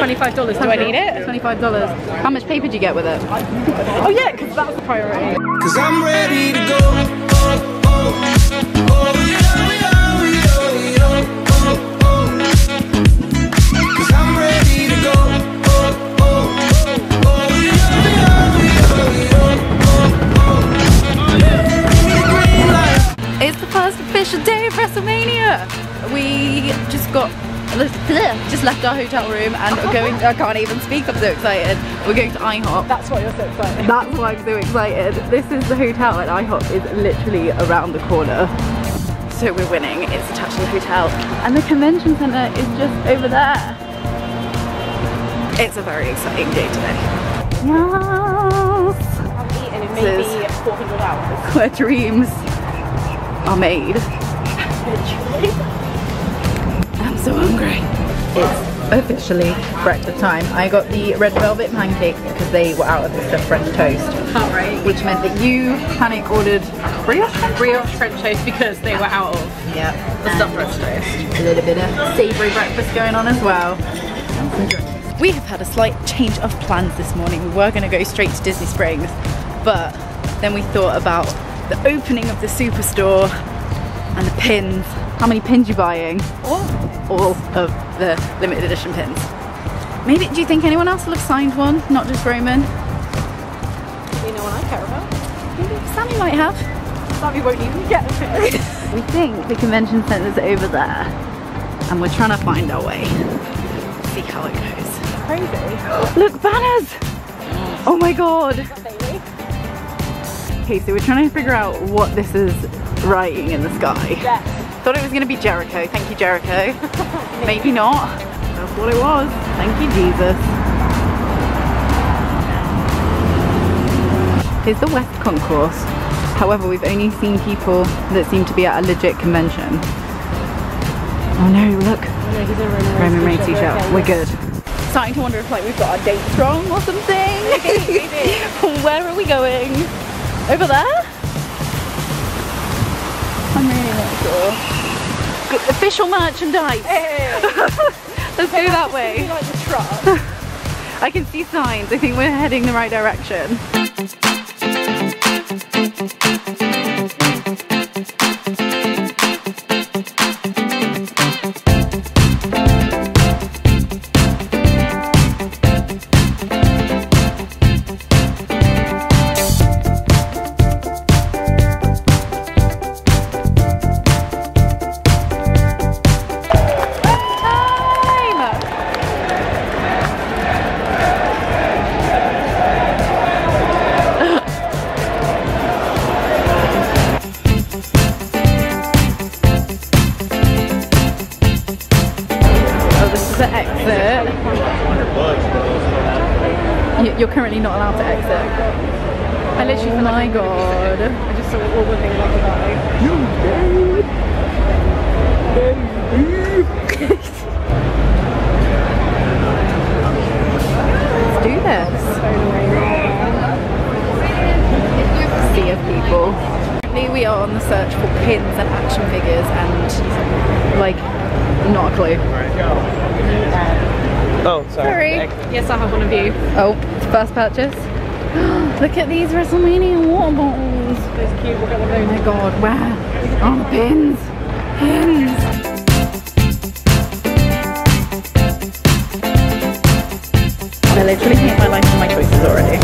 $25. Do I need it? $25. How much paper do you get with it? Oh yeah, because that was the priority. Because I'm ready to go. Oh, oh, oh, yeah. It's the first official day of WrestleMania. We just left our hotel room and are going. I can't even speak. I'm so excited. We're going to IHOP. That's why you're so excited. That's why I'm so excited. This is the hotel, and IHOP is literally around the corner. So we're winning. It's attached to the hotel, and the convention center is just over there. It's a very exciting day today. Yes. I've eaten in maybe 400 hours. Our dreams are made. I'm so hungry. It's officially breakfast time. I got the red velvet pancakes because they were out of the stuffed French toast. Alright. Which meant that you panic ordered brioche French toast because they were out of the stuffed French toast. A little bit of savoury breakfast going on as well. And some drinks. We have had a slight change of plans this morning. We were going to go straight to Disney Springs, but then we thought about the opening of the superstore and the pins. How many pins are you buying? All of the limited edition pins. Maybe, do you think anyone else will have signed one? Not just Roman? You know what I care about? Maybe Sammy might have. Sammy won't even get a pin. We think the convention centre's over there and we're trying to find our way. See how it goes. Crazy. Look, banners! Oh my god! Okay, so we're trying to figure out what this is writing in the sky. Yes. Thought it was going to be Jericho. Thank you, Jericho. Maybe not. That's what it was. Thank you, Jesus. Here's the West Concourse. However, we've only seen people that seem to be at a legit convention. Oh no, look. Oh, no, Roman Reigns t-shirt. Okay, we're good. Starting to wonder if like we've got our dates wrong or something. Maybe, maybe. Where are we going? Over there? I'm really not sure. Good. Official merchandise! Hey. Let's go that way. Like the truck. I can see signs. I think we're heading the right direction. You're currently not allowed to exit. I literally oh my god. I just saw all the things like that. Let's do this. Sea of people. Currently we are on the search for pins and action figures and like not a clue. Oh, sorry. Yes, I have one of you. Oh, it's first purchase. Look at these WrestleMania water bottles. Those cute. Look at them. Oh my god, where are the pins? Pins! I literally hate my life and my choices already.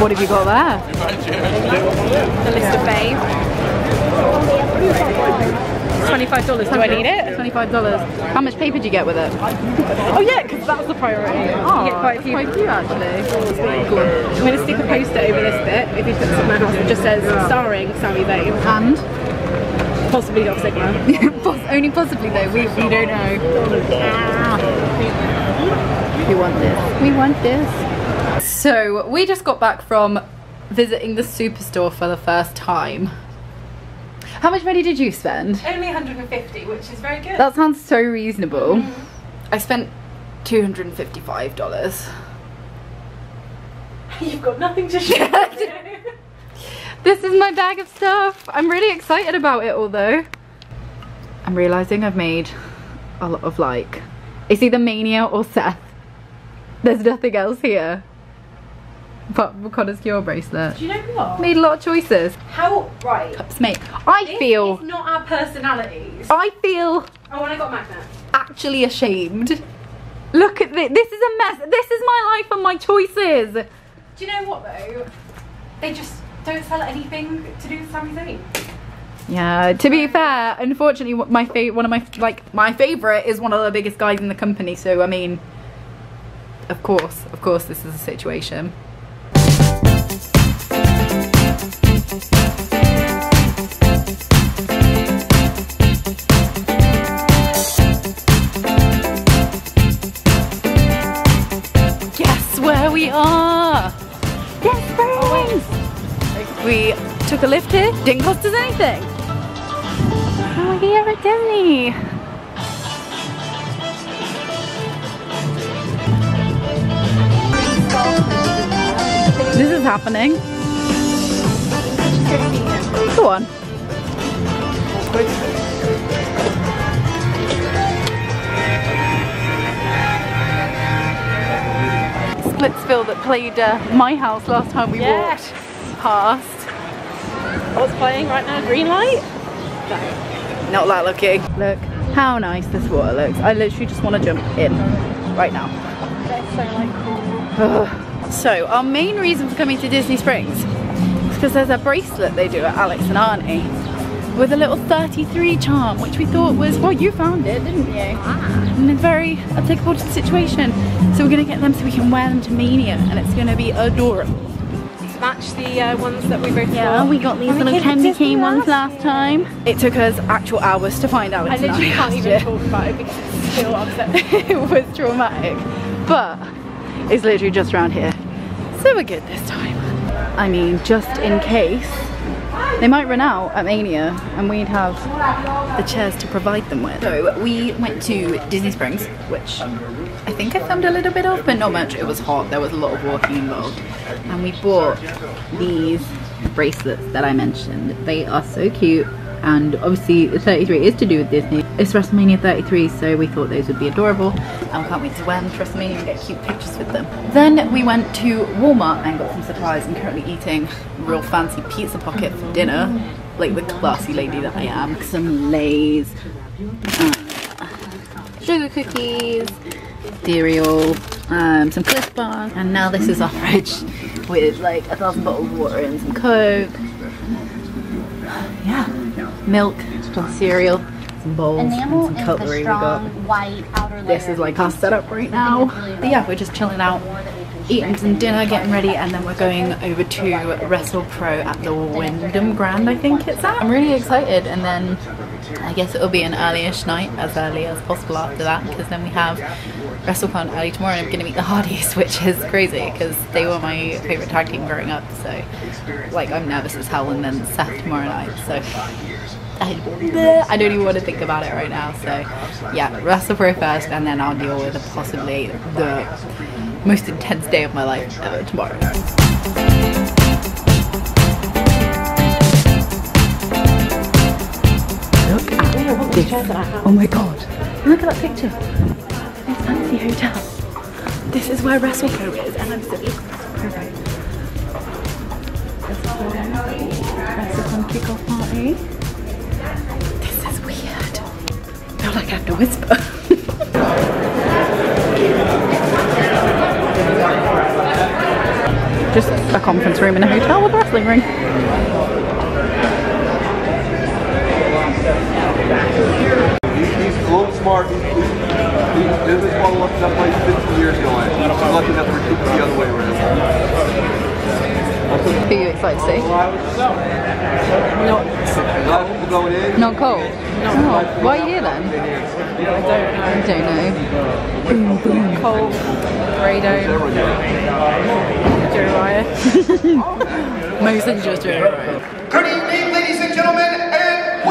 What have you got there? The list of babe. $25. Do I need it? $25. How much paper do you get with it? Oh yeah, because that was the priority. Oh, you get quite a few. Quite a few actually. Cool. I'm going to stick a poster over this bit. If you put this in my house, it just says starring Sami Zayn and possibly Doc Sigma. Only possibly though. We don't know. We want this. We want this. So we just got back from visiting the superstore for the first time. How much money did you spend? Only 150, which is very good. That sounds so reasonable. I spent $255. You've got nothing to share. This is my bag of stuff. I'm really excited about it, although I'm realizing I've made a lot of like, it's either Mania or Seth. There's nothing else here but Connor's Cure bracelet. Do you know what? Made a lot of choices. How right? Cups mate. I feel it's not our personalities. I feel. Oh, and I got magnet. Actually ashamed. Look at this. This is a mess. This is my life and my choices. Do you know what though? They just don't sell anything to do with Sami Zayn. Yeah, to be fair, unfortunately, my favorite is one of the biggest guys in the company. So I mean, of course, this is a situation. Guess where we are? Yes, friends. We took a lift here. Didn't cost us anything. We're here at Disney. This is happening. Go on. Splitsville that played my house last time we walked past. What's playing right now? Green light? No. Not that lucky. Look how nice this water looks. I literally just want to jump in right now. That's so like cool. So our main reason for coming to Disney Springs is because there's a bracelet they do at Alex and Arnie with a little 33 charm, which we thought was, well, you found it, didn't you? And they're very applicable to the situation. So we're going to get them so we can wear them to Mania, and it's going to be adorable. Match the ones that we both got. Yeah, we got these little candy cane ones last time. It took us actual hours to find out. I literally can't even talk about it because it's still upsetting. It was traumatic, but it's literally just around here. So we're good this time. I mean, just in case, they might run out at Mania and we'd have the chairs to provide them with. So we went to Disney Springs, which I think I filmed a little bit of, but not much. It was hot, there was a lot of walking involved. And we bought these bracelets that I mentioned. They are so cute, and obviously the 33 is to do with Disney. It's WrestleMania 33, so we thought those would be adorable. And we can't wait to wear them to WrestleMania and get cute pictures with them. Then we went to Walmart and got some supplies. I'm currently eating real fancy pizza pocket for dinner, like the classy lady that I am. Some Lay's, sugar cookies, cereal, some Cliff bars, and now this is our fridge with like 1,000 bottles of water and some Coke, milk, some cereal, some bowls, and some cutlery we got. This is like our setup right now. But yeah, we're just chilling out, eating some dinner, getting ready, and then we're going over to WrestlePro at the Wyndham Grand, I think it's at. I'm really excited, and then I guess it'll be an early-ish night, as early as possible after that, because then we have WrestleCon early tomorrow, and I'm going to meet the Hardys, which is crazy because they were my favourite tag team growing up, so like I'm nervous as hell, and then Seth tomorrow night, so I don't even want to think about it right now. So yeah, WrestlePro first, and then I'll deal with possibly the most intense day of my life ever tomorrow. Oh my god, look at that picture. This fancy hotel. This is where WrestlePro is, and I'm so excited. WrestleCon kickoff party. This is weird. I feel like I have to whisper. Just a conference room in a hotel with a wrestling ring. He's globe smart. He's business model up to that place 15 years ago. I'm lucky enough for it the other way around. Are you excited to see? No. Not cold? No. Oh, why are you here then? I don't know. Cold, Rado, Joe Ryan. Most enjoyed Joe Ryan. Good evening, ladies and gentlemen, and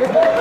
Come on!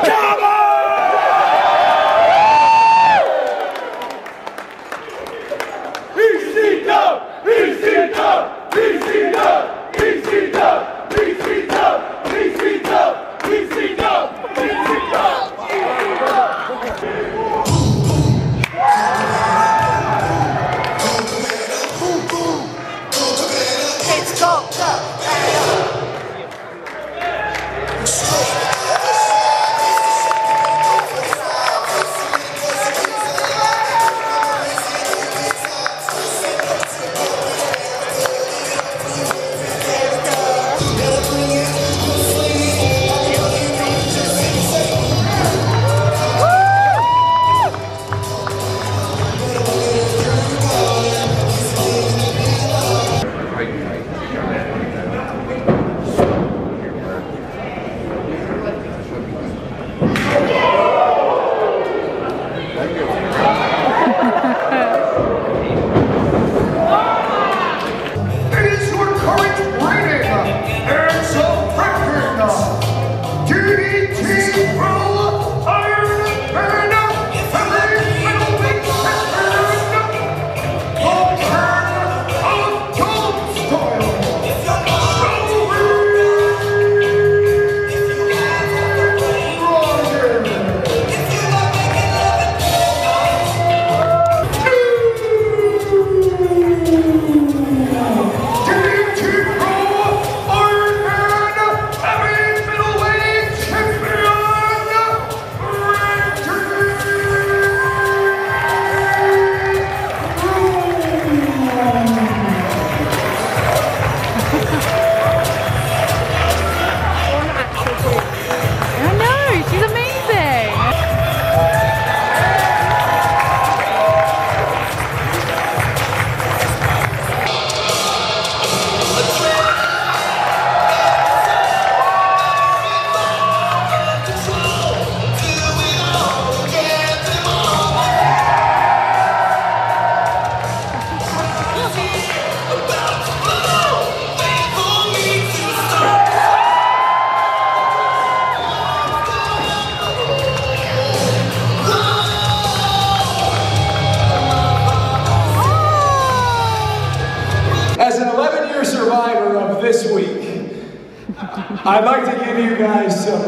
I'd like to give you guys some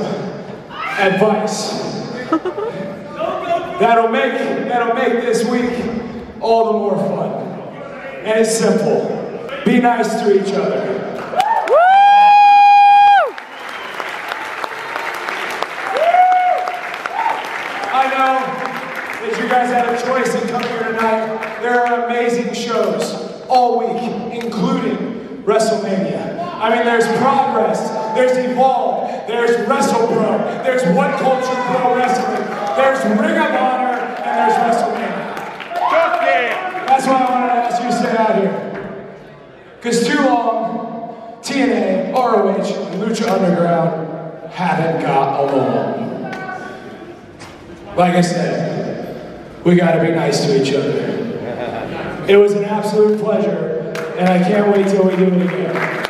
advice that'll make this week all the more fun. And it's simple. Be nice to each other. Woo! I know that you guys had a choice in coming here tonight. There are amazing shows all week, including WrestleMania. I mean, there's Progress. There's Evolve, there's WrestlePro, there's One Culture Pro Wrestling, there's Ring of Honor, and there's WrestleMania. Yeah. That's why I wanted to ask you to stay out here. Because too long, TNA, ROH, and Lucha Underground haven't got along. Like I said, we gotta be nice to each other. It was an absolute pleasure, and I can't wait till we do it again.